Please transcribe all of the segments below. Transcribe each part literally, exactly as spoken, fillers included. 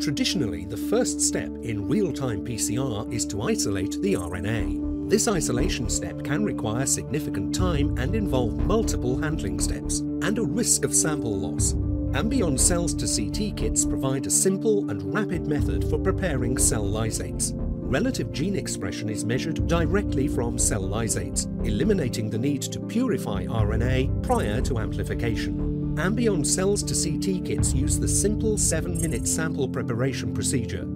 Traditionally, the first step in real-time P C R is to isolate the R N A. This isolation step can require significant time and involve multiple handling steps, and a risk of sample loss. Ambion Cells to C T kits provide a simple and rapid method for preparing cell lysates. Relative gene expression is measured directly from cell lysates, eliminating the need to purify R N A prior to amplification. Ambion Cells to C T kits use the simple seven minute sample preparation procedure.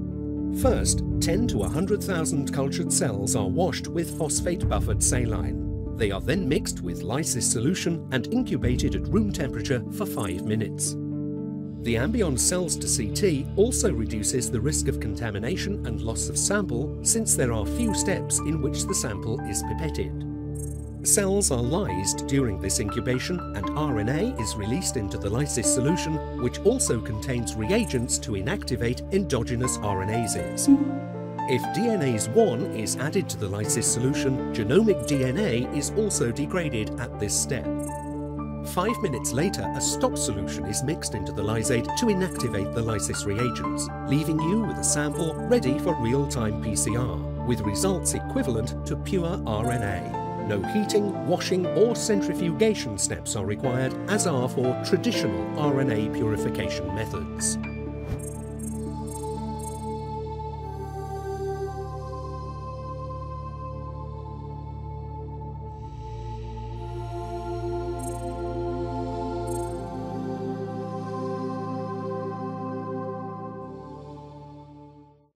First, ten to one hundred thousand cultured cells are washed with phosphate-buffered saline. They are then mixed with lysis solution and incubated at room temperature for five minutes. The Ambion Cells to C T also reduces the risk of contamination and loss of sample, since there are few steps in which the sample is pipetted. Cells are lysed during this incubation and R N A is released into the lysis solution, which also contains reagents to inactivate endogenous RNases. If DNase one is added to the lysis solution, genomic D N A is also degraded at this step. Five minutes later, a stop solution is mixed into the lysate to inactivate the lysis reagents, leaving you with a sample ready for real-time P C R, with results equivalent to pure R N A. No heating, washing or centrifugation steps are required, as are for traditional R N A purification methods.